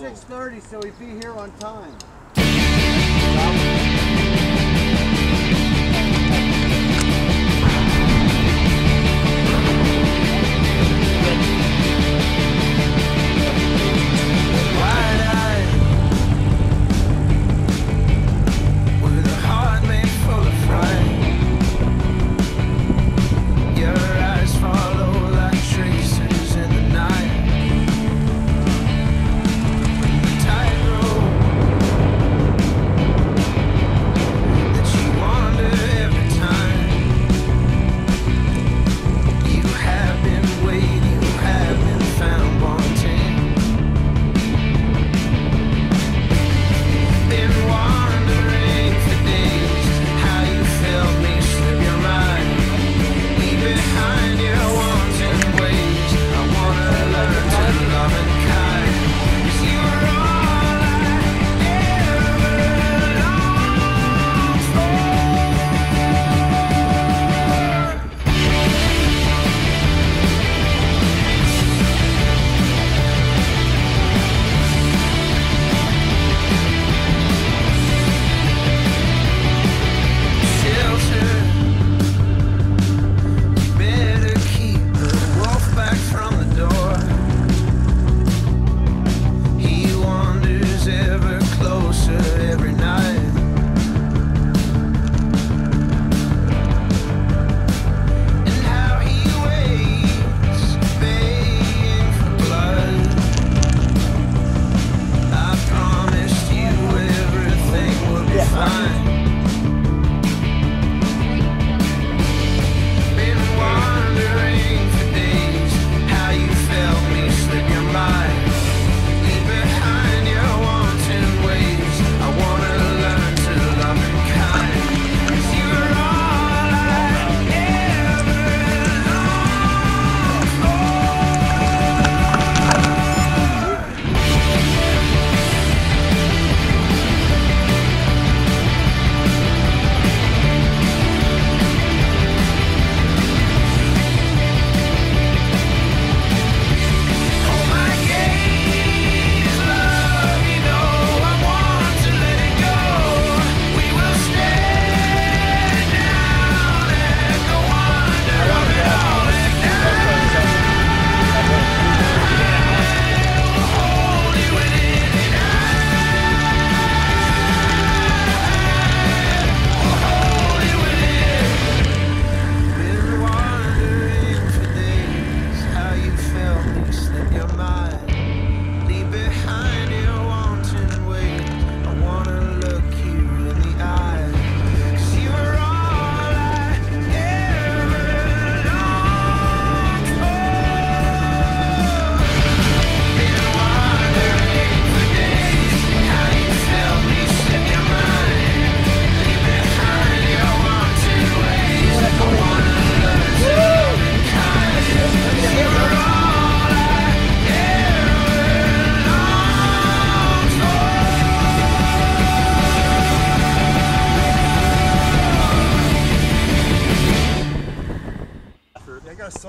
6:30, so he'd be here on time.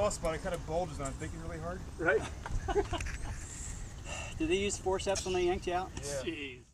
Spot, it kind of bulges and I'm thinking really hard. Right? Did they use forceps when they yanked you out? Yeah. Jeez.